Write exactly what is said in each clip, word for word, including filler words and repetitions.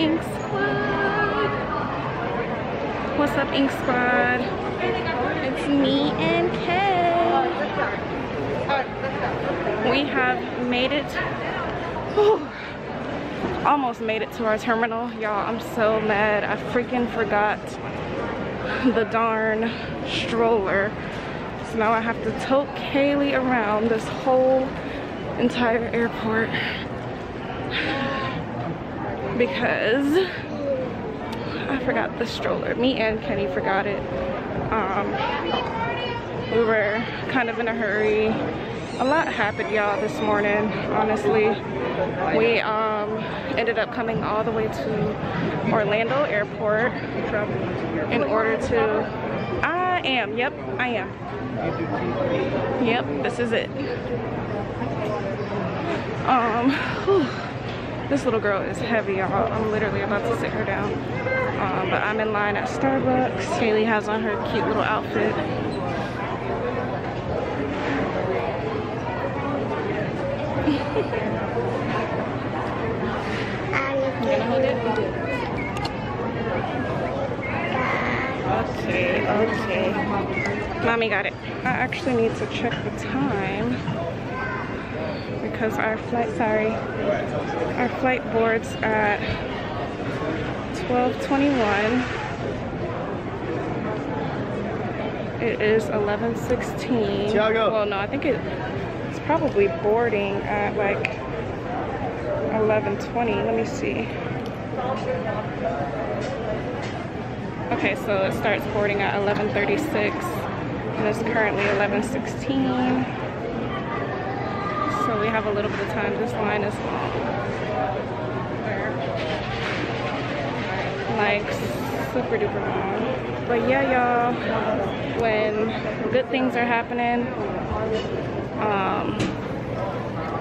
Ink Squad. What's up, Ink Squad? It's me and Kay. We have made it. Whew. Almost made it to our terminal, y'all. I'm so mad. I freaking forgot the darn stroller. So now I have to tote Kaylee around this whole entire airport because I forgot the stroller. Me and Kenny forgot it. Um, we were kind of in a hurry. A lot happened, y'all, this morning, honestly. We um, ended up coming all the way to Orlando Airport in order to... I am, yep, I am. Yep, this is it. Um, whew, this little girl is heavy, y'all. I'm literally about to sit her down. Um, but I'm in line at Starbucks. Kaylee has on her cute little outfit. Okay, okay. Mommy got it. I actually need to check the time because our flight, sorry, our flight boards at twelve twenty-one. It is eleven sixteen. Tiago. Well, no, I think it, it's probably boarding at like eleven twenty. Let me see. Okay, so it starts boarding at eleven thirty-six, and it's currently eleven sixteen. So we have a little bit of time. This line is long. Like, super duper long. But yeah, y'all, when good things are happening, um,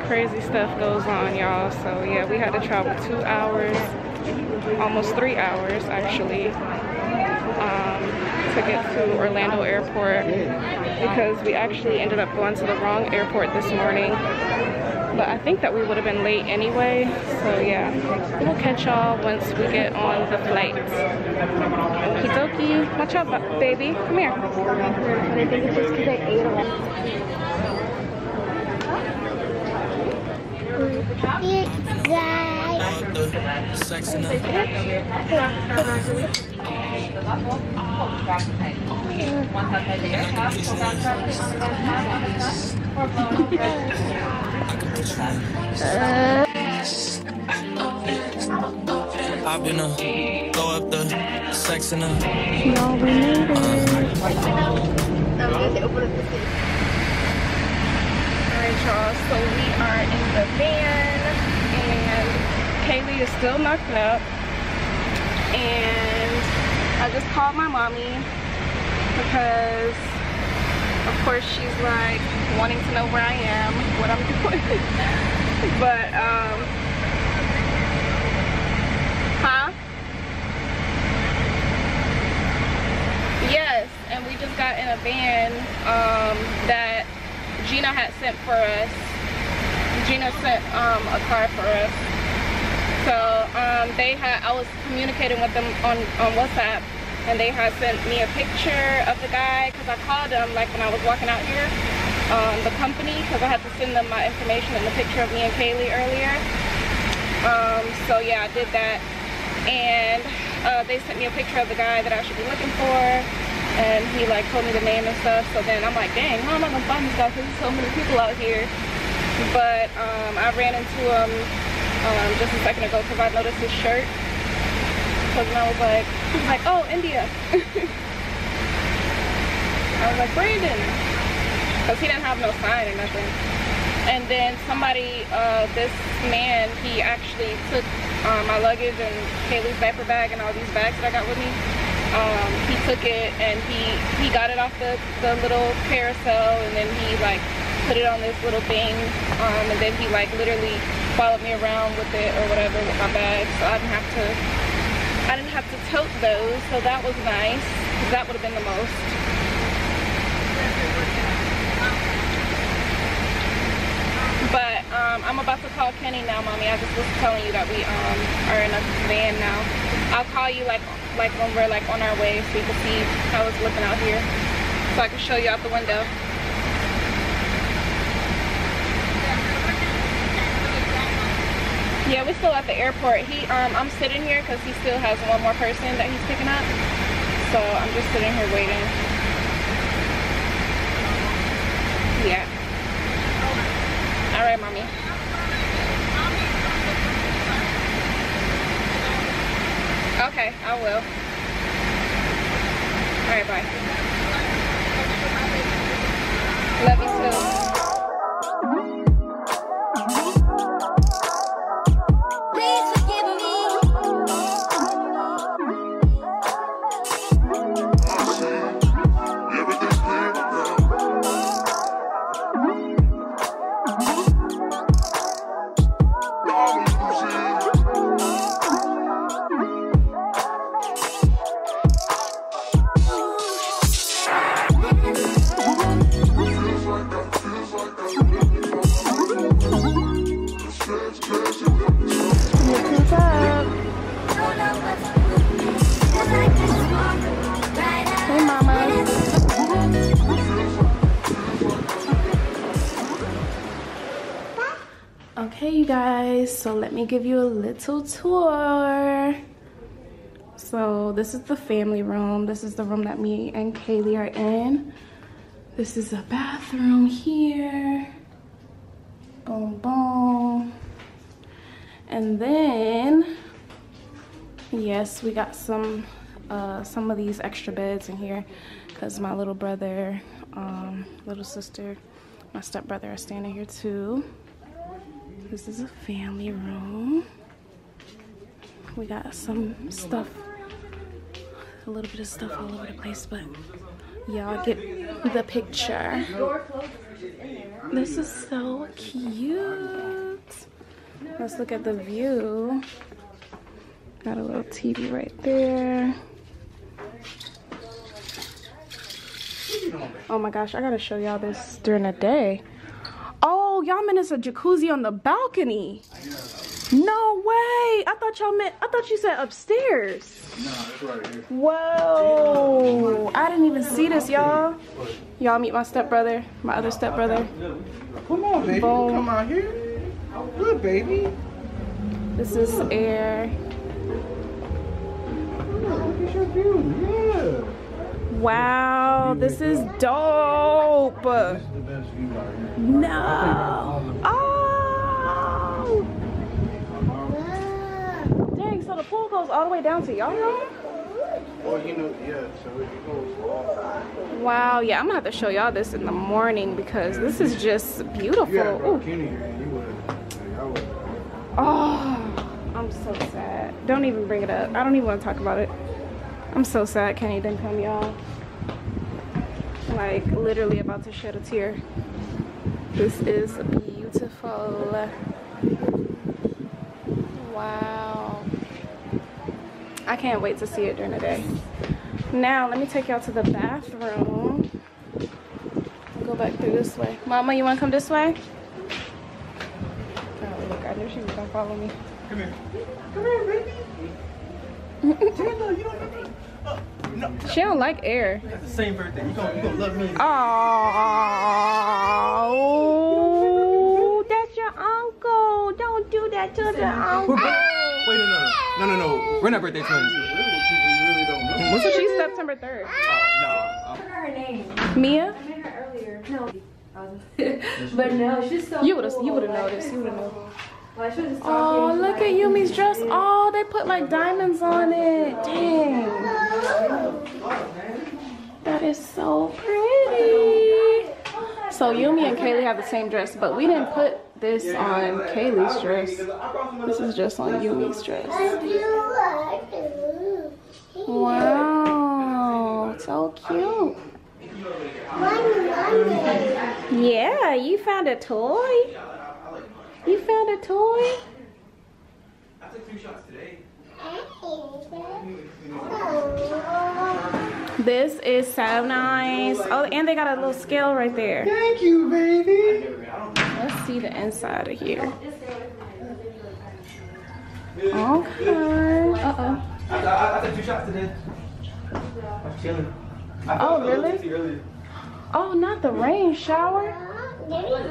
crazy stuff goes on, y'all. So yeah, we had to travel two hours, almost three hours, actually. Um, to get to Orlando Airport because we actually ended up going to the wrong airport this morning, but I think that we would have been late anyway, so yeah, we'll catch y'all once we get on the flight. Okie dokie, watch out, baby, come here. I think it's just because I ate a lot. It's guys. Sex enough. I've been a go up the sex in a. Alright, y'all, so we are in the van and Kaylee is still knocked up and I just called my mommy because, of course, she's like wanting to know where I am, what I'm doing. But, um, huh? Yes, and we just got in a van um, that Gina had sent for us. Gina sent um, a car for us. So um, they had, I was communicating with them on, on WhatsApp and they had sent me a picture of the guy because I called them like when I was walking out here, um, the company, because I had to send them my information and the picture of me and Kaylee earlier. Um, so yeah, I did that. And uh, they sent me a picture of the guy that I should be looking for and he like told me the name and stuff. So then I'm like, dang, how am I gonna find this guy because there's so many people out here. But um, I ran into him. Um, just a second ago because I noticed his shirt. So then I was like, I was like, oh, India. I was like, Brandon. Because he didn't have no sign or nothing. And then somebody, uh, this man, he actually took uh, my luggage and Kaylee's diaper bag and all these bags that I got with me. Um, he took it and he, he got it off the, the little carousel and then he like put it on this little thing um, and then he like literally followed me around with it or whatever with my bag, so I didn't have to I didn't have to tote those, so that was nice because that would have been the most. But um, Um, I'm about to call Kenny now, Mommy. I just was telling you that we um, are in a van now. I'll call you like like when we're like on our way so you can see how it's looking out here. So I can show you out the window. Yeah, we're still at the airport. He, um, I'm sitting here because he still has one more person that he's picking up. So I'm just sitting here waiting. Yeah. All right, Mommy. Okay, I will. All right, bye. Love you too. Guys, so let me give you a little tour. So this is the family room. This is the room that me and Kaylee are in. This is a bathroom here. Boom, boom. And then, yes, we got some uh, some of these extra beds in here because my little brother, um, little sister, my stepbrother are staying in here too. This is a family room. We got some stuff, a little bit of stuff all over the place, but y'all get the picture. This is so cute. Let's look at the view. Got a little T V right there. Oh my gosh, I gotta show y'all this during the day. Y'all meant it's a jacuzzi on the balcony. No way. I thought y'all meant, I thought you said upstairs. No, it's right here. Whoa. I didn't even see this, y'all. Y'all meet my stepbrother, my other stepbrother. Come on, baby. Boom. Come out here. Good, baby. This is air. Look at your view. Yeah. Wow, this is dope. No. Oh. Dang, so the pool goes all the way down to y'all. Well, you know, yeah, so it goes all the way. Wow, yeah, I'm gonna have to show y'all this in the morning because this is just beautiful. Oh, I'm so sad. Don't even bring it up. I don't even want to talk about it. I'm so sad Kenny didn't come, y'all. Like, literally about to shed a tear. This is beautiful. Wow. I can't wait to see it during the day. Now, let me take y'all to the bathroom. I'll go back through this way. Mama, you want to come this way? Oh, look, I knew she was going to follow me. Come here. Come here, baby. She don't like air. That's the same birthday. You gonna, you gonna love me. Oh, that's your uncle. Don't do that to the uncle. Wait, no, no, no, no, no, no. We're not birthday twins. She's September third. Oh, no. Her name. Mia. I met her earlier. No. But no, she's so. You would have, you would have noticed. You would have known. Oh, look at Yumi's dress. Oh, they put like diamonds on it. Dang. That is so pretty. So Yumi and Kaylee have the same dress, but we didn't put this on Kaylee's dress. This is just on Yumi's dress. Wow, so cute. Yeah, you found a toy. You found a toy? I took two shots today. This is so nice. Oh, and they got a little scale right there. Thank you, baby. Let's see the inside of here. Okay. Uh-oh. I took two shots today. I'm chilling. Oh, really? Oh, not the rain shower?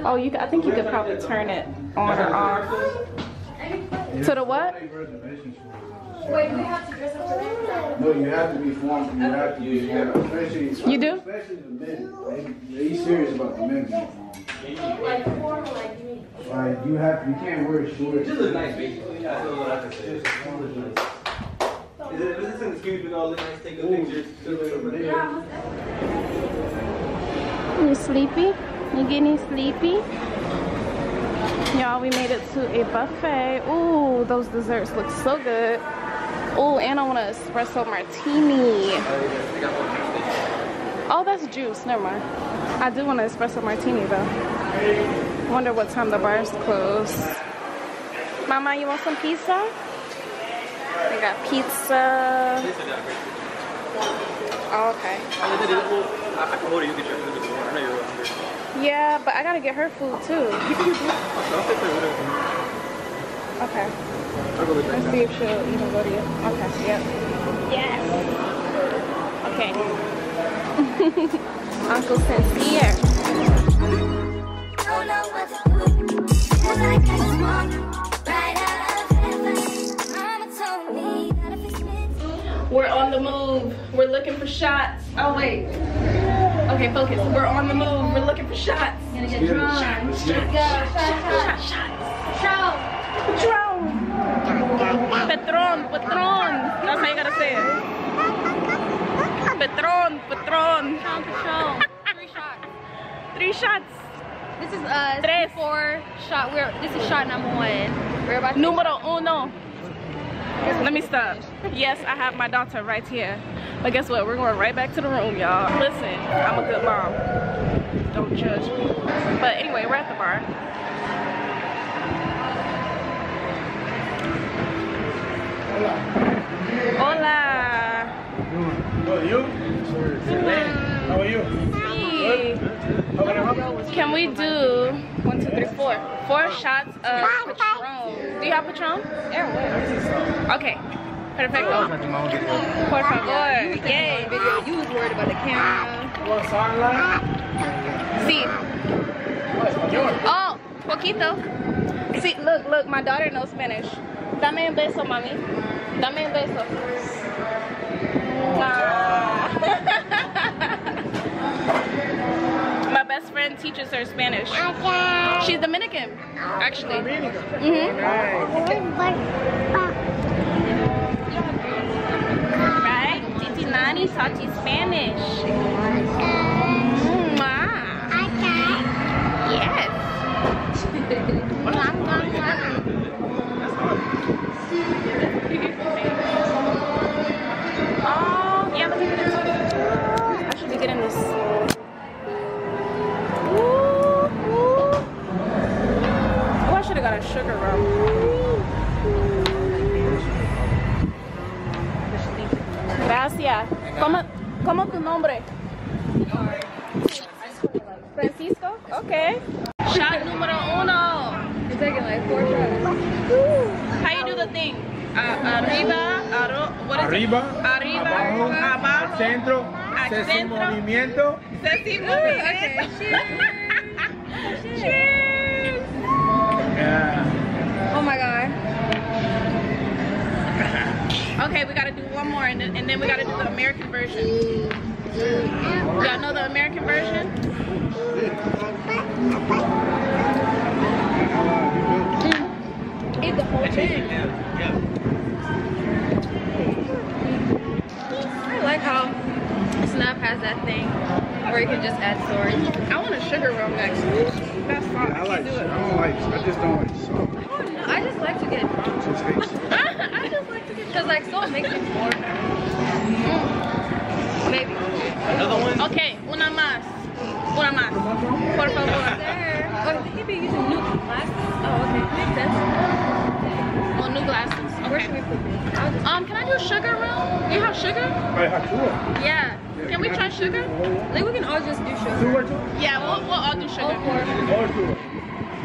Oh, you. I think you could probably turn it on or off. To the what? Wait, we have to dress up for that? No, you have to be formal. You have to use your hair. Especially, you do? Especially the men. They, they serious about the men. Like formal, like me. Like you have, you can't wear shorts. This is nice, basically. I don't know what I can say. Is this an excuse with all this? Let's take a picture. You sleepy? You getting sleepy? Y'all, we made it to a buffet. Ooh, those desserts look so good. Oh, and I want an espresso martini. Oh, that's juice. Never mind. I do want an espresso martini, though. Wonder what time the bar's close. Mama, you want some pizza? We got pizza. Oh, okay. I can order you. Get your food. I know you're hungry. Yeah, but I gotta get her food too. Okay. Let's see if she'll even go to you. Okay. Yep. Yes. Okay. Uncle Sincere. Don't know what to do, 'cause I can't walk right out of heaven. Mama told me that if it's meant to. We're on the move. We're looking for shots. Oh wait. Okay, focus. We're on the move. We're looking for shots. We're gonna get drone. Shots. Shots. Shots. Shots. Shots. Drone. Patrón. Patrón. That's how you gotta say it. Patrón, Patrón. Patrón, Patrón. Three shots. Three shots. This is uh Tres. four shot. We're this is shot number one. We're about to Numero uno. Let me stop. Yes, I have my daughter right here. But guess what? We're going right back to the room, y'all. Listen, I'm a good mom. Don't judge me. But anyway, we're at the bar. Hola. How are you? How are you? Good. Can we do one, two, three, four? Four shots of Patron. Do you have Patron? Okay. Perfecto. Por favor. Yay. You was worried about the camera. See. Oh, poquito. See, look, look. My daughter knows Spanish. Dame un beso, mami. Dame un beso. Nah. My best friend teaches her Spanish. Okay. She's Dominican, actually. Mm-hmm. Nice. Right? Titi Nani taught you Spanish. Okay. Mwah. Okay. Yes. Oh, yeah, let me get this. I should be getting this. Ooh, ooh. Oh, I should have got a sugar roll. Gracias. ¿Cómo, cómo tu nombre? Francisco? Okay. Shot numero uno. You're taking like four shots. How you do the thing? Uh, arriba, aro, what is arriba, it? arriba, abajo, abajo, al centro, al se centro, sin movimiento, se sin movimiento. Okay. Cheers. Cheers. Cheers. Yeah. Oh my God. Okay, we gotta do one more, and then, and then we gotta do the American version. Y'all know the American version? Eat the whole thing. Like how Snap has that thing where you can just add swords. I want a sugar roll next. That's fine. Yeah, I, I like. Do it. I don't like. I just don't like salt. Oh, no, I just like to get. I just like to get because like salt makes me bored. Mm. Maybe. Another one. Okay, una más. Una más. Por favor. Oh, I think he'd be using new glasses. Oh, okay, makes sense. Well, new glasses. Okay. Where should we put this? Um, can I do sugar roll? You have sugar? I have sugar. Yeah. Can we try sugar? Like we can all just do sugar. Yeah, we'll, we'll all do sugar. All four. All sugar.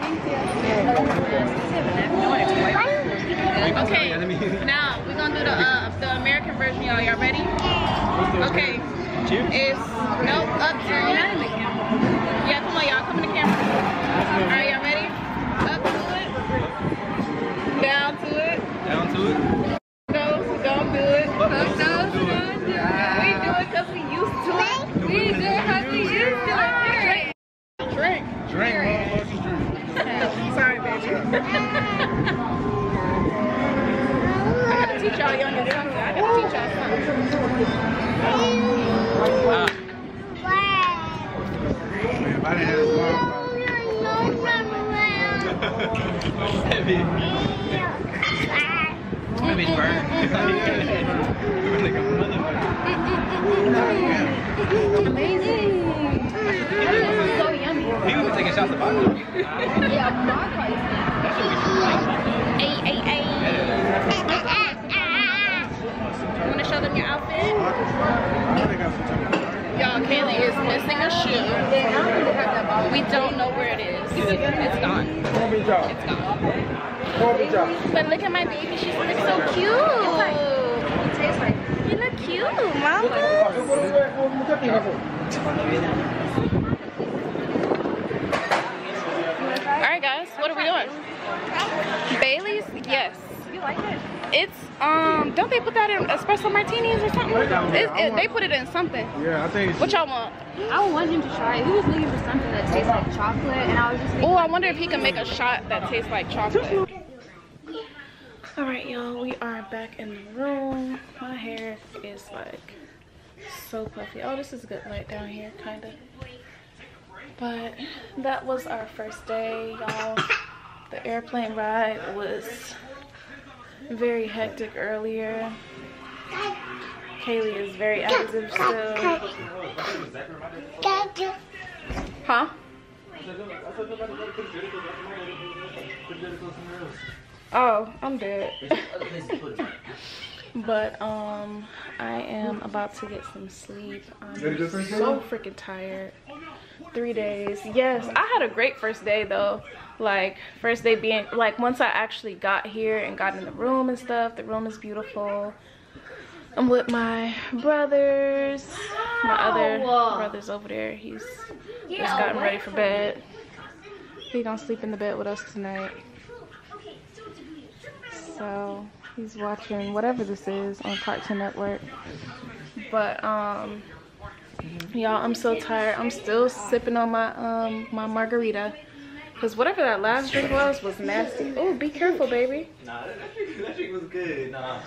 Thank you. Yeah. Okay, now we're gonna do the uh, the American version, y'all. Y'all ready? Okay. Cheers. It's nope up to yeah. Come on, y'all. Come in the camera. All right, y'all ready? Up to it. Down to it. Down to it. Those who don't do it. Those who don't do it. We do it because we used to it. We do it because we used to it. Drink. Drink. Drink. Sorry, baby. I gotta teach y'all younger something. I gotta teach y'all something. Wow. Man, if I didn't have this long. Heavy. Heavy burn. Like a motherfucker. Amazing. He was taking shots at vodka. Yeah, vodka is that should be nice. Ay, ay, ay. You want to show them your outfit? Y'all, Kaylee is missing a shoe. We don't know where it is. It's gone. It's gone. But look at my baby. She looks so cute. You look cute, mama. Alright guys, what are we doing? Bailey's? Yes. You like it? It's, um, don't they put that in espresso martinis or something? It's, it, they put it in something. Yeah, I think. What y'all want? I want him to try it. He was looking for something that tastes like chocolate and I was just thinking, oh, I wonder if he can make a shot that tastes like chocolate. Alright y'all, we are back in the room. My hair is like so puffy. Oh, this is good light down here, kinda. But that was our first day, y'all. The airplane ride was very hectic earlier. Kaylee is very active still. Huh? Oh, I'm dead. But um, I am about to get some sleep. I'm so freaking tired. Three days. Yes, I had a great first day though. Like first day being like once I actually got here and got in the room and stuff. The room is beautiful. I'm with my brothers. My other brother's over there. He's just gotten ready for bed. He's gonna sleep in the bed with us tonight. So he's watching whatever this is on Cartoon Network. But um y'all, I'm so tired. I'm still sipping on my um my margarita because whatever that last drink was was nasty. Oh, be careful, baby. Nah, that drink was good. Nah.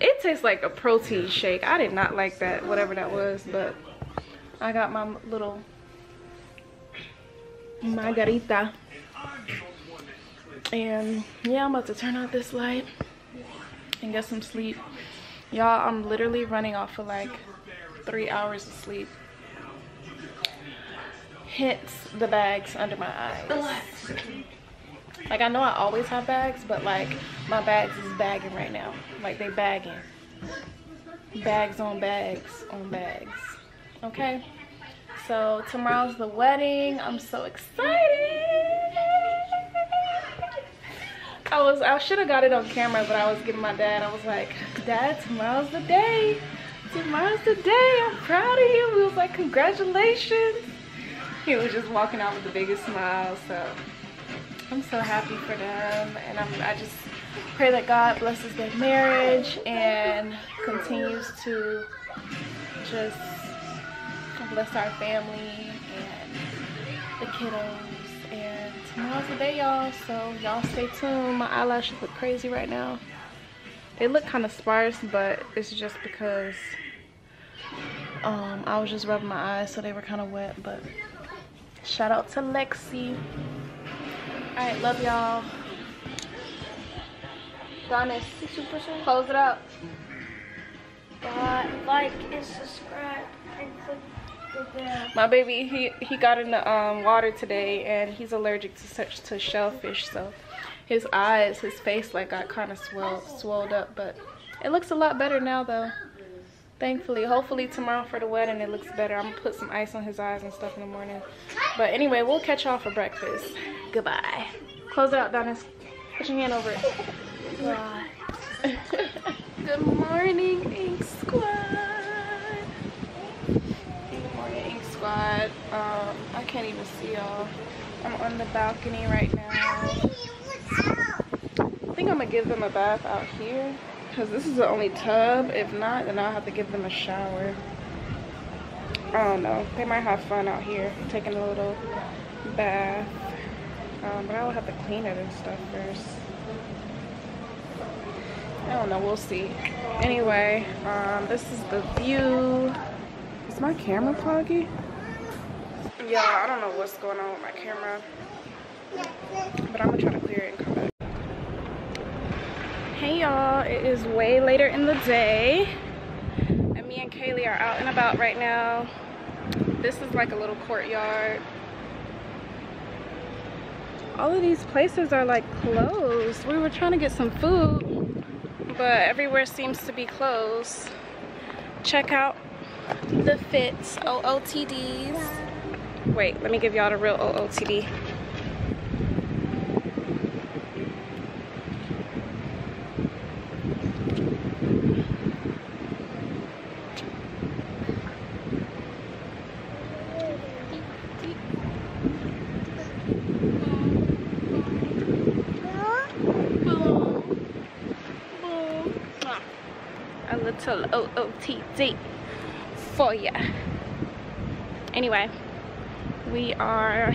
It tastes like a protein shake. I did not like that, whatever that was. But I got my little margarita, and yeah, I'm about to turn out this light and get some sleep, y'all. I'm literally running off for like three hours of sleep. Hence the bags under my eyes. Like I know I always have bags, but like my bags is bagging right now. Like they bagging. Bags on bags on bags. Okay. So tomorrow's the wedding. I'm so excited. I was I should have got it on camera, but I was giving my dad. I was like, Dad, tomorrow's the day. Tomorrow's the day. I'm proud of you. He was like, congratulations. He was just walking out with the biggest smile. So I'm so happy for them, and I'm, I just pray that God blesses their marriage and continues to just bless our family and the kiddos. And tomorrow's the day, y'all. So y'all stay tuned. My eyelashes look crazy right now. They look kind of sparse, but it's just because um I was just rubbing my eyes, so they were kind of wet. But shout out to Lexi. All right, love y'all. Donis, close it up. God, like and subscribe and click the bell. My baby, he he got in the um water today, and he's allergic to such to shellfish, so his eyes, his face like got kind of swelled, swelled up, but it looks a lot better now though. Thankfully, hopefully tomorrow for the wedding it looks better. I'm gonna put some ice on his eyes and stuff in the morning. But anyway, we'll catch y'all for breakfast. Goodbye. Close it out, Donis. Put your hand over it. God. Good morning, Ink Squad. Good morning, Ink Squad. Um, I can't even see y'all. I'm on the balcony right now. I think I'm gonna give them a bath out here, because this is the only tub. If not, then I'll have to give them a shower. I don't know. They might have fun out here taking a little bath. Um, but I will have to clean it and stuff first. I don't know. We'll see. Anyway, um, this is the view. Is my camera foggy? Yeah, I don't know what's going on with my camera. But I'm going to try to clear it and come back. Hey y'all, it is way later in the day. And me and Kaylee are out and about right now. This is like a little courtyard. All of these places are like closed. We were trying to get some food, but everywhere seems to be closed. Check out the fits, O O T Ds. Wait, let me give y'all the real O O T D. Little O O T D for ya. Anyway, we are,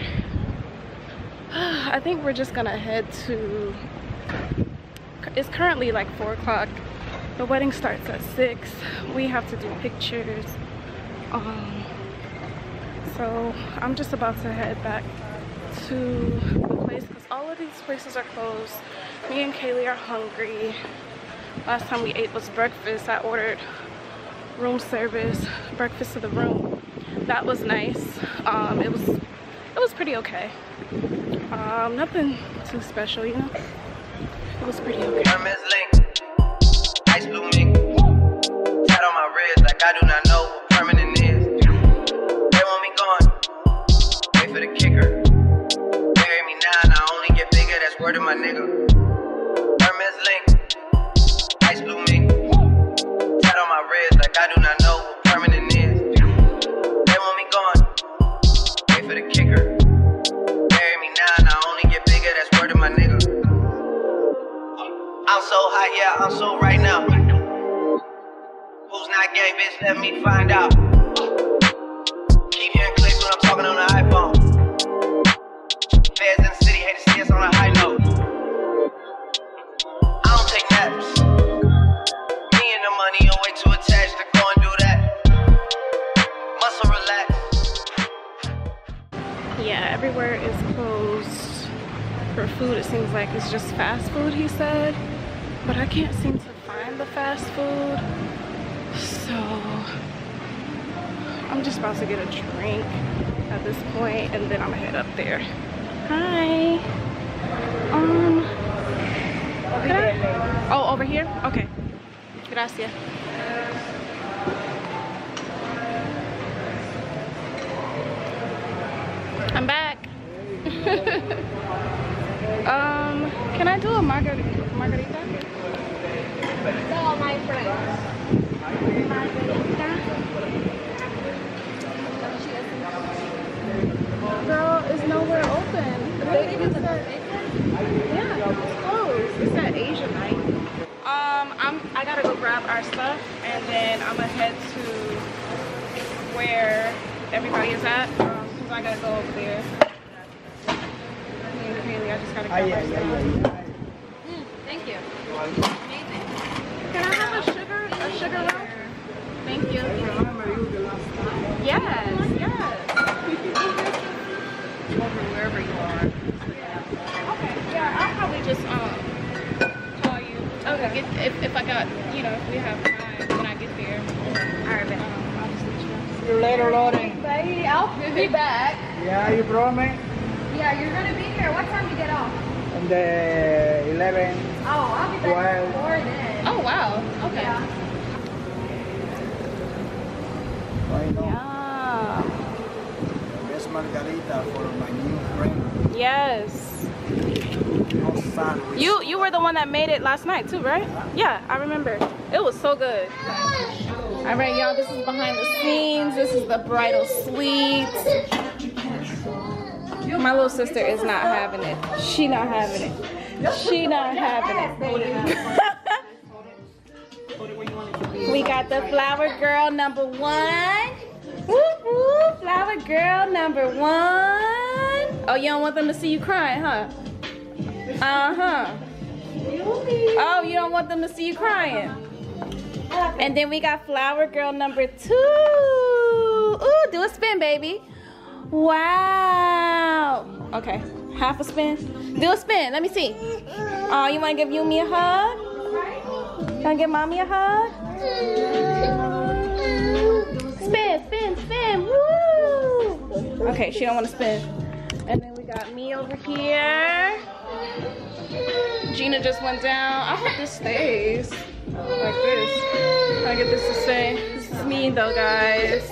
I think we're just gonna head to, it's currently like four o'clock. The wedding starts at six. We have to do pictures. Um, so I'm just about to head back to the place because all of these places are closed. Me and Kaylee are hungry. Last time we ate was breakfast. I ordered room service, breakfast to the room. That was nice. Um, it was it was pretty okay. Um, nothing too special, you know. It was pretty okay. Ice blue mink. Tat on my ribs like I do not know what permanent is. They want me gone. Wait for the kicker. Bury me now and I only get bigger. That's word of my nigga. I do not know what permanent is. They want me gone. Wait for the kicker. Bury me now and I only get bigger. That's word of my nigga. I'm so hot, yeah, I'm so right now. Who's not gay, bitch? Let me find out. Keep hearing clicks when I'm talking on the iPhone. Feds in the city hate to see us on a high note. I don't take naps. Me and the money are way too attached to. Yeah, everywhere is closed for food. It seems like it's just fast food, he said. But I can't seem to find the fast food. So I'm just about to get a drink at this point and then I'm gonna head up there. Hi. Um could I? Oh, over here? Okay. Gracias. I'm back. um, can I do a margarita? Margarita? No, my friend. Margarita? Girl, it's nowhere open. They didn't serve it. Yeah, it's closed. It's that Asian night. Um, I'm, I gotta go grab our stuff and then I'm gonna head to where everybody is at. So I gotta go over there. Really, I just gotta grab oh, yeah, yeah, yeah, yeah. Mm, thank you. Amazing. Can I have a sugar, a sugar roll? Thank you. Yes, yes. Over wherever you are. Okay. Yeah, I'll probably just um call you. Okay. If, if if I got, you know, if we have time when I get there. Alright, but um, I'll just let you know. You later, Lori. I'll be back. Yeah, you promise? Yeah, you're gonna be here. What time do you get off? On the eleven. Oh, I'll be back before then. Oh wow. Okay. Yeah. Best margarita for my new friend. Yes. You you were the one that made it last night too, right? Yeah, I remember. It was so good. All right, y'all, this is behind the scenes. This is the bridal suite. My little sister is not having it. She not having it. She not having it. We got the flower girl number one. Whoop, whoop, flower girl number one. Oh, you don't want them to see you crying, huh? Uh-huh. Oh, you don't want them to see you crying. And then we got flower girl number two. Ooh, do a spin, baby. Wow. Okay, half a spin. Do a spin, let me see. Oh, you wanna give you me a hug? You wanna give mommy a hug? Spin, spin, spin, woo! Okay, she don't wanna spin. And then we got me over here. Gina just went down. I hope this stays like this. I get this to stay. This is me though, guys.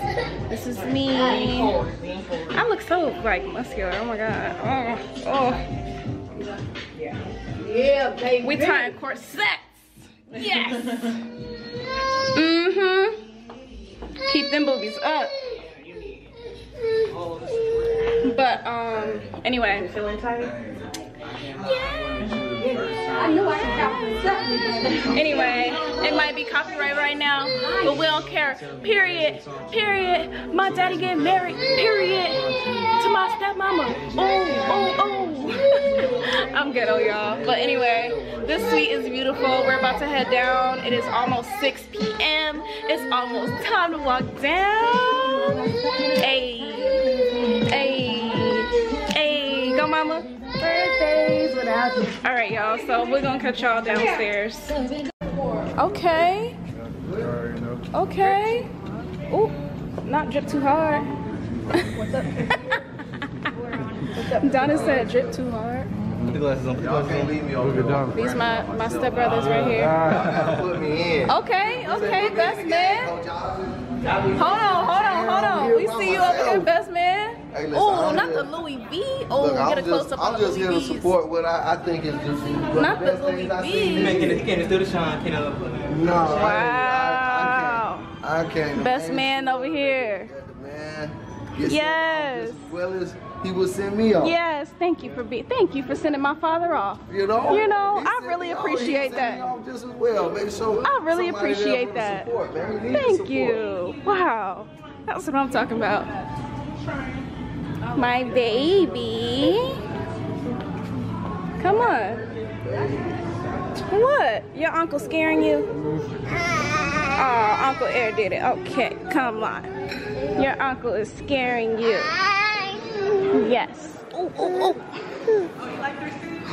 This is me. I look so like muscular. Oh my god. Oh, oh. Yeah. Yeah, baby. We tying corsets. Yes. Mm-hmm. Keep them boobies up. But um. Anyway. You feeling tired? Anyway, it might be copyright right now, but we don't care. Period. Period. My daddy getting married. Period. To my stepmama. Oh, oh, oh. I'm ghetto, y'all. But anyway, this suite is beautiful. We're about to head down. It is almost six P M It's almost time to walk down. Hey, hey, hey. Go, mama. Birthdays without you. All right, y'all, so we're gonna cut y'all downstairs. Okay, okay. Oh, not drip too hard. What's up? What's up? Donna said drip too hard. Put the glasses on. Y'all can't leave me all over. These my my stepbrothers right here. Put me in. Okay, okay, best man. Hold on, hold on, hold on. We see you over here, best man. Hey, oh, not the Louis V. Oh, get a close up. I'm just here to support what I, I think is just not the Louis V. You can't do the shine, can't help it. No. Wow. I, I, can't, I can't. Best man over here. Yes. As well as he would send me off. Yes. Thank you for being. Thank you for sending my father off. You know. You know. I really appreciate that. Just as well, make sure. I really appreciate that. Thank you. Wow. That's what I'm talking about. My baby, come on. What? Your uncle scaring you? Oh, Uncle Air did it. Okay, come on. Your uncle is scaring you. Yes. Oh, oh, oh.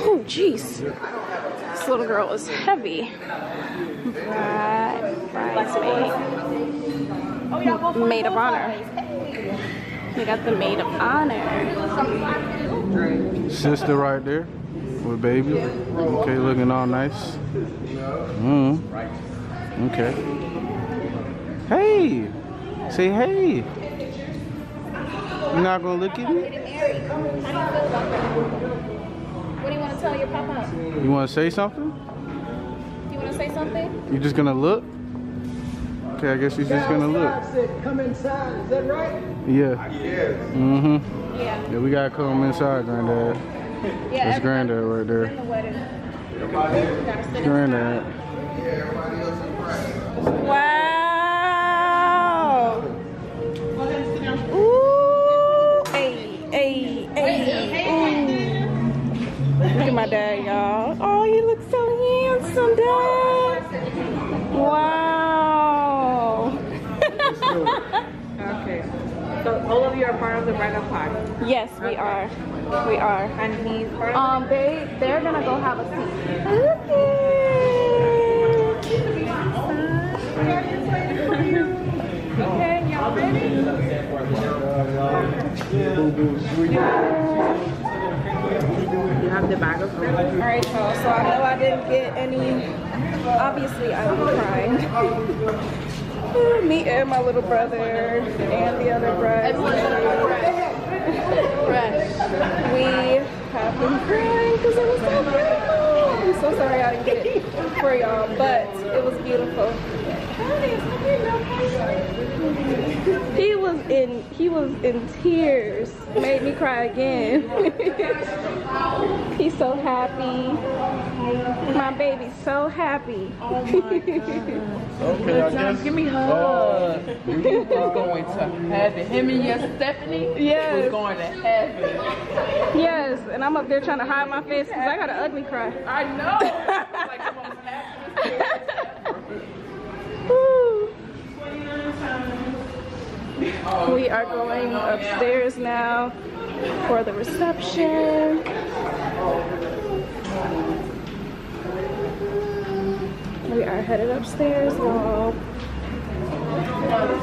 Oh, jeez. This little girl is heavy. Bride, bridesmaid, maid of honor. We got the maid of honor. Sister right there with baby. Okay, looking all nice. Mm. Okay. Hey! Say hey! You not gonna look at me? What do you want to tell your papa? You want to say something? You want to say something? You're just gonna look? Okay, I guess she's just gonna look. Come inside, is that right? Yeah. Mm-hmm. Yeah. Yeah, we gotta come inside, Granddad. Yeah, that's Granddad right there. The Granddad. Wow. Ooh. Hey, hey, hey. Ooh. Look at my dad, y'all. Oh, you look so handsome, Dad. Wow. Okay. So all of you are part of the bridal party. Yes, we okay. are. We are. And he's part um, of the they they're gonna go have a seat. Okay. Okay, y'all ready? You have the bag of them? All right, y'all. So I know I didn't get any. Obviously, I'm crying. Me and my little brother and the other bride. We have been crying because it was so beautiful. I'm so sorry I didn't get it for y'all, but it was beautiful. He was in he was in tears. Made me cry again. He's so happy. My baby's so happy. Oh my God. Okay, I guess. Give me hugs. Uh, we was going to heaven. Him and your Stephanie. Yes. Was going to heaven. Yes, and I'm up there trying to hide my face because I got an ugly cry. I know. Like the most happiest. We are going upstairs now for the reception. We are headed upstairs, y'all. You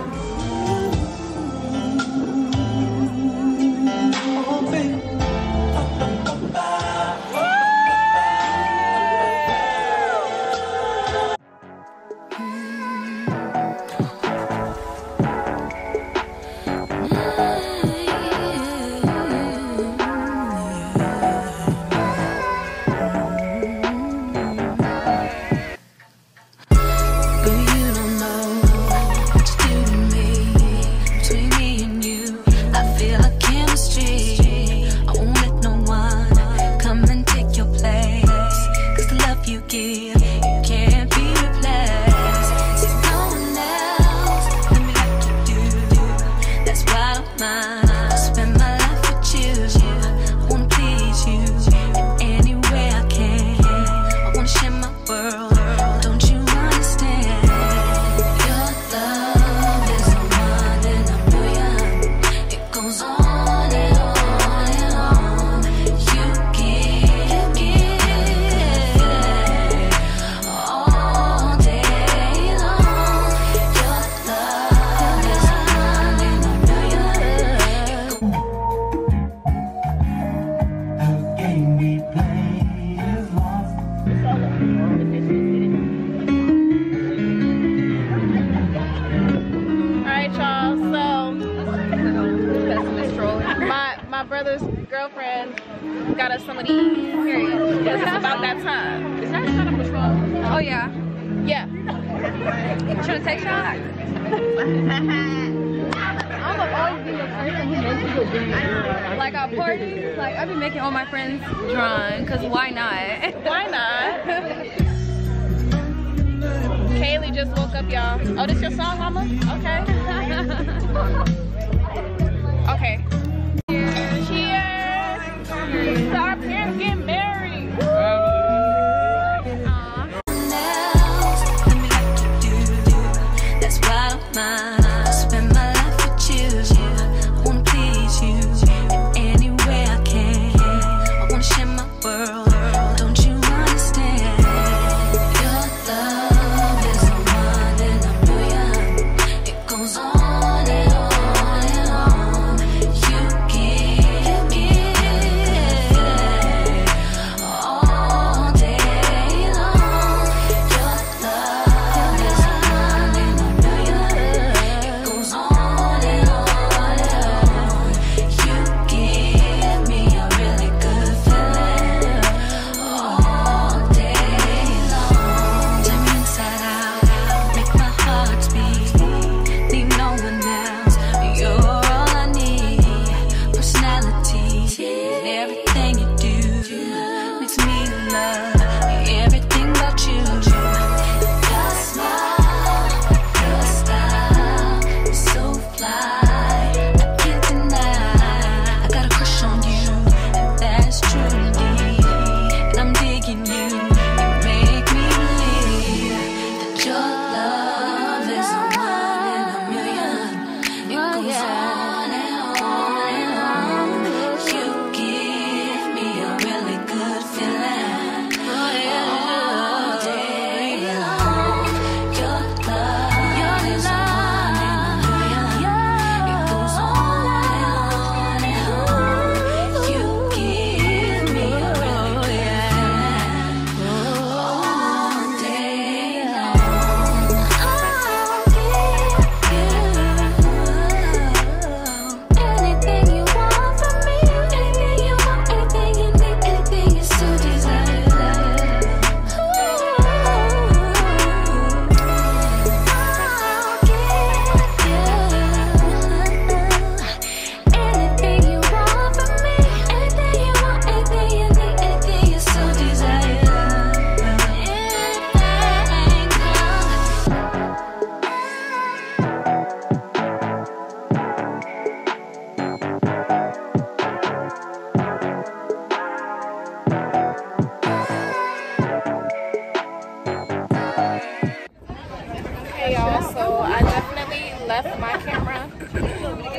Okay, y'all, so I definitely left my camera.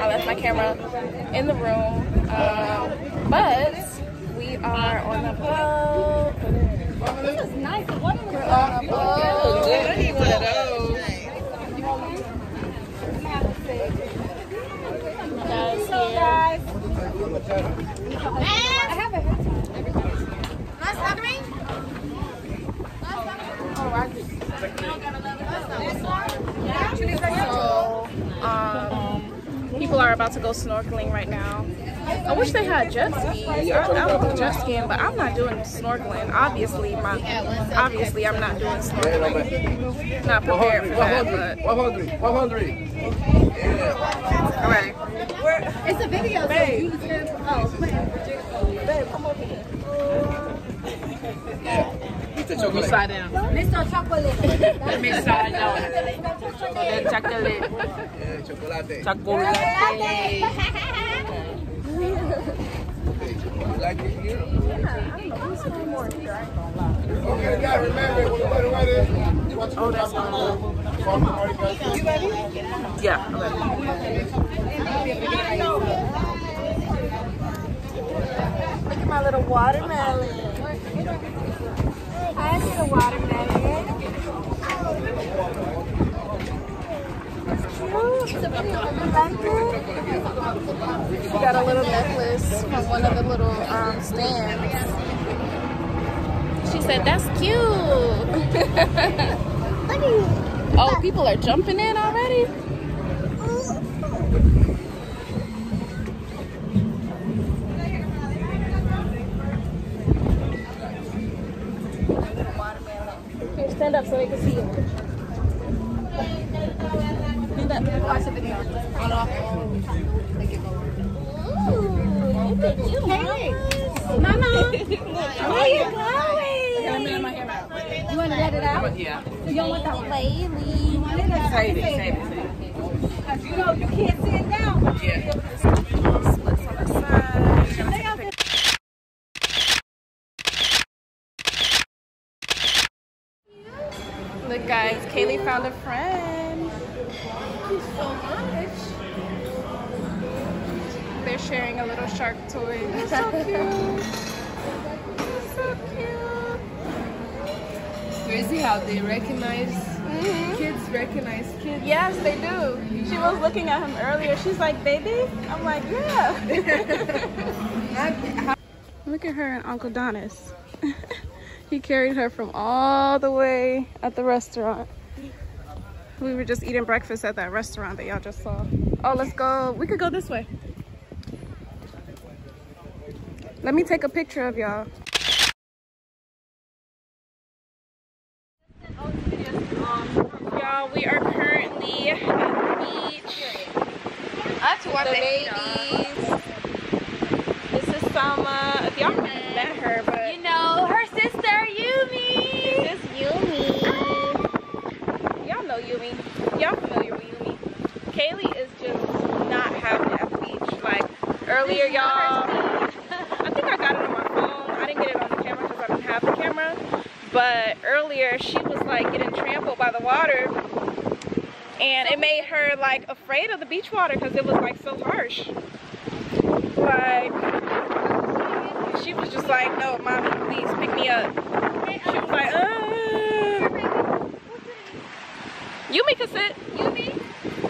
I left my camera in the room. Um, but we are on the boat. This is nice. What is We're on the boat. I need one of those. So, guys. I have a haircut. So, um, people are about to go snorkeling right now. I wish they had jet skis. I, I would do jet skiing, but I'm not doing snorkeling. Obviously, my obviously I'm not doing snorkeling. Not prepared for that. But. All right. It's a video, so you can. Oh, babe, come over here. Chocolate. Mister Chocolate. Mister Chocolate. Chocolate. Chocolate. Chocolate. Oh, that's cool. You ready? Yeah, I'm ready. Look at my little watermelon. I need a watermelon. It's cute. Like she got a little necklace from one of the little um, stands. She said, that's cute. Oh, people are jumping in already? Stand up so they can see you. Stand up. Watch the video. Ooh, look at you, Mama. Mama, where you going? You want to let it out? Yeah. You don't want that one? Save it, save it, save it. Because you know you can't sit down. Yeah. Splits on the side. Look guys, Kaylee found a friend. Thank you so much. They're sharing a little shark toy. It's so cute. It's so cute. Crazy how they recognize mm-hmm. kids, recognize kids. Yes, they do. She was looking at him earlier. She's like, baby? I'm like, yeah. Look at her and Uncle Donis. He carried her from all the way at the restaurant. We were just eating breakfast at that restaurant that y'all just saw. Oh, let's go. We could go this way. Let me take a picture of y'all. Y'all, we are currently at the beach. That's what the babies. This is Salma. If y'all met her, but you know her. Yumi. Y'all familiar with Yumi? Kaylee is just not having it at the beach. Like earlier, y'all, I think I got it on my phone. I didn't get it on the camera because I didn't have the camera. But earlier, she was like getting trampled by the water, and it made her like afraid of the beach water because it was like so harsh. Like she was just like, "No, mommy, please pick me up." She was like, "Uh." Yumi can sit. Yumi,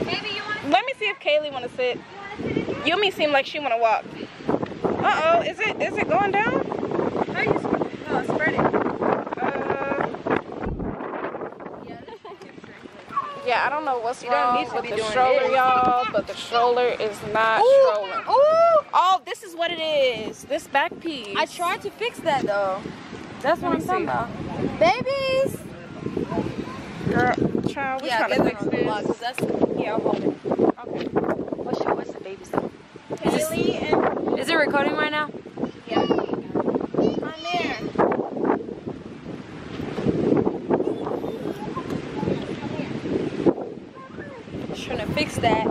maybe you want to sit? Let me see if Kaylee want to sit. You want to sit in Yumi seemed like she want to walk. Uh-oh, is it is it going down? How you uh, spread it? Uh, yeah, I don't know what's wrong with the stroller, y'all, but the stroller is not strolling. Ooh, oh, this is what it is. This back piece. I tried to fix that, though. That's what I'm talking about. Babies! Girl, child, we're yeah, trying to fix this. Box, that's, yeah, I'll hold it. Okay. What's, your, what's the baby's name? Kaylee and... Is it recording right now? Yeah. I'm there. I'm trying to fix that.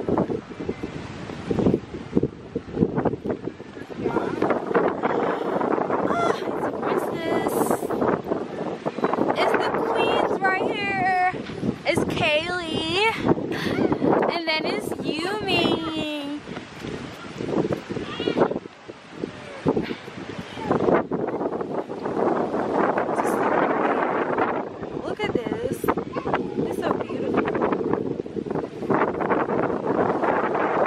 Kaylee. And that is Yumi. Look at this. It's so beautiful.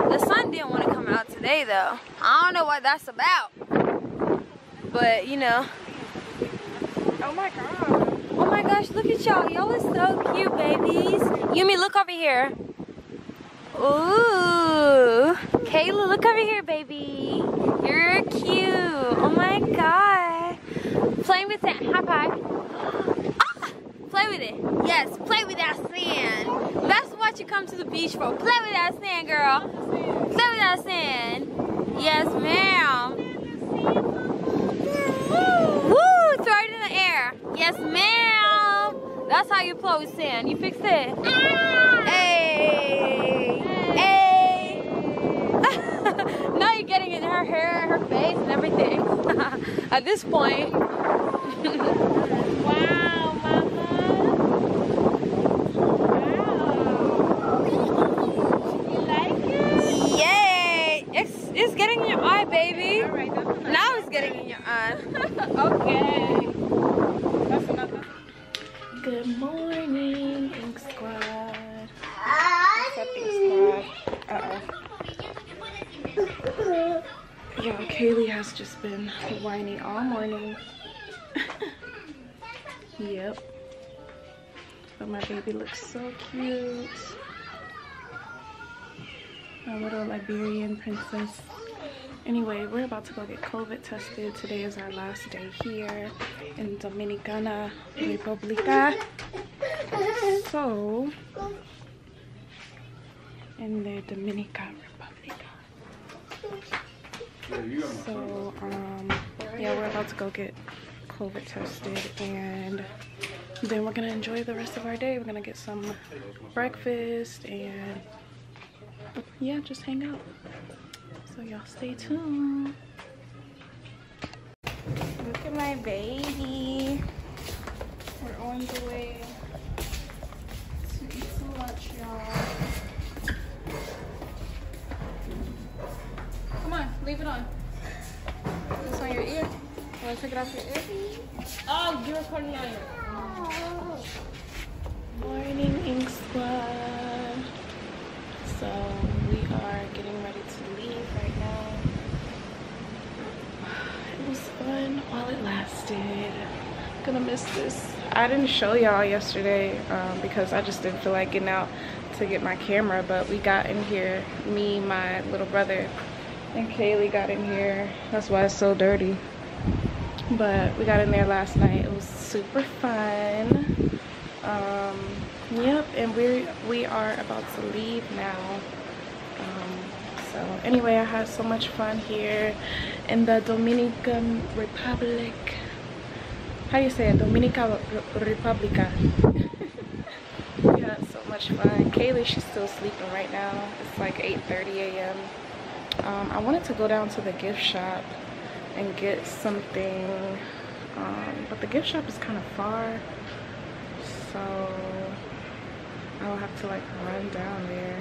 The sun didn't want to come out today though. I don't know what that's about. But you know. Oh my god. Oh my gosh, look at y'all. Y'all are so cute, babies. Yumi, look over here. Ooh. Kayla, look over here, baby. You're cute. Oh my god. Play with that. High five. Ah! Play with it. Yes, play with that sand. That's what you come to the beach for. Play with that sand, girl. Play with that sand. Yes, ma'am. Woo! Throw it in the air. Yes, ma'am. That's how you play with sand. You fixed it. Ah! Hey, hey. hey. Now you're getting in her hair, her face, and everything. At this point. Wow, Mama. Wow. You like it? Yay! It's it's getting in your eye, baby. All right, that's now it's getting in your eye. Okay. That's enough. Good morning, Ink Squad. What's up, Ink Squad? Uh-oh. Y'all, Kaylee has just been whiny all morning. Yep. But my baby looks so cute. My little Liberian princess. Anyway, we're about to go get COVID tested. Today is our last day here in Dominican Republic. So, in the Dominican Republic. So, um, yeah, we're about to go get COVID tested, and then we're gonna enjoy the rest of our day. We're gonna get some breakfast and, yeah, just hang out. So y'all stay tuned. Look at my baby. We're on the way to eat some lunch, y'all. Come on, leave it on. It's on your ear. You want to take it off your ear? Oh, you're recording on it. Oh. Morning, Ink Squad. So we are getting ready to leave right now. It was fun while it lasted. I'm gonna miss this. I didn't show y'all yesterday um, because I just didn't feel like getting out to get my camera, but we got in here, me, my little brother, and Kaylee got in here. That's why it's so dirty. But we got in there last night. It was super fun. Um, yep, and we we are about to leave now. So anyway, I had so much fun here in the Dominican Republic. How do you say it? Dominica Republica. We had so much fun. Kaylee, she's still sleeping right now. It's like eight thirty a m Um, I wanted to go down to the gift shop and get something, um, but the gift shop is kind of far. So I'll have to like run down there.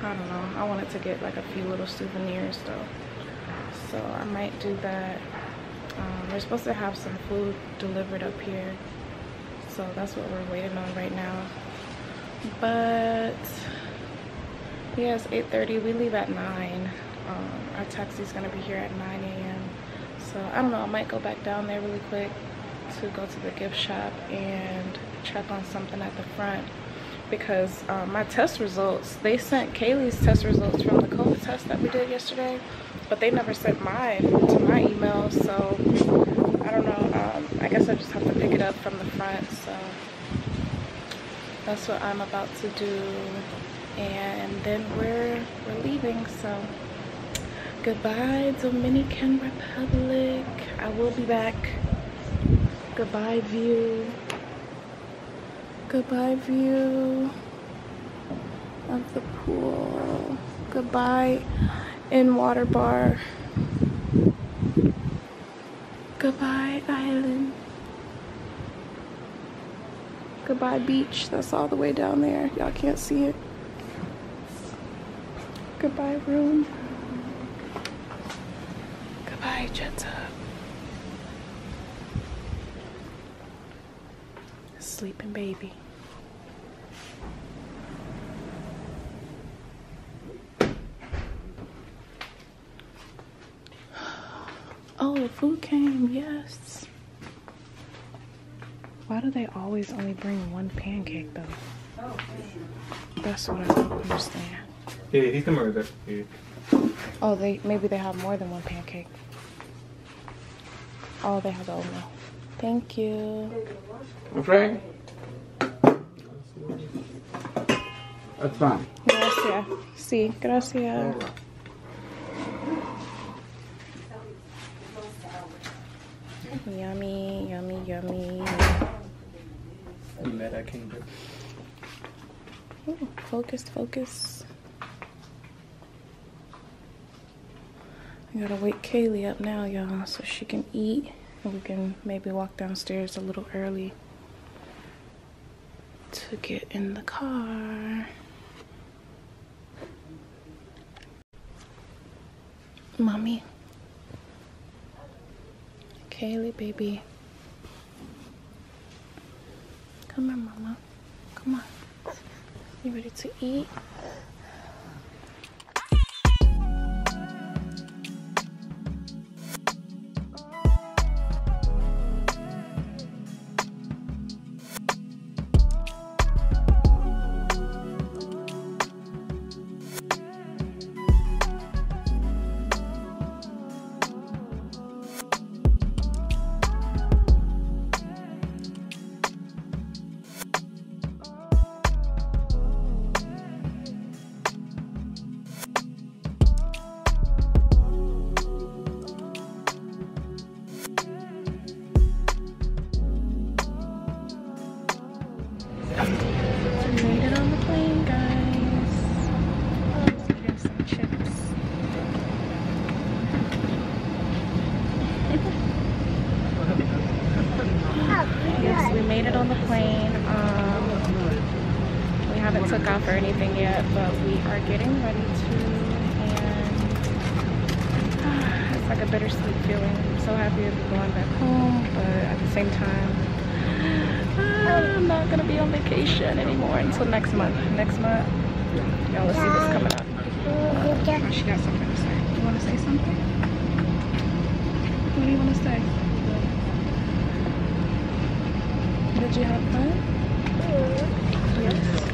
I don't know. I wanted to get like a few little souvenirs though. So I might do that. Um, we're supposed to have some food delivered up here. So that's what we're waiting on right now. But yeah, it's eight thirty. We leave at nine. Um, our taxi's going to be here at nine a m So I don't know. I might go back down there really quick to go to the gift shop and check on something at the front. Because um, my test results, they sent Kaylee's test results from the COVID test that we did yesterday, but they never sent mine to my email, so I don't know. Um, I guess I just have to pick it up from the front, so that's what I'm about to do. And then we're, we're leaving, so goodbye, Dominican Republic. I will be back. Goodbye, view. Goodbye view of the pool. Goodbye in water bar. Goodbye island. Goodbye beach, that's all the way down there. Y'all can't see it. Goodbye room. Goodbye Jetta. Sleeping baby. Oh, food came, yes. Why do they always only bring one pancake though? Oh, that's what I don't understand. Yeah, he's the murderer. Yeah. Oh, they maybe they have more than one pancake. Oh, they have the oatmeal. Thank you. Okay. That's fine. Gracias. Sí, gracias. Yummy, yummy, yummy. I'm mad I can't do it. Ooh, focus, focus. I gotta wake Kaylee up now, y'all, so she can eat. And we can maybe walk downstairs a little early to get in the car. Mommy. Kaylee, baby. Come here, mama. Come on. You ready to eat? Did you have fun? Yeah. Yes.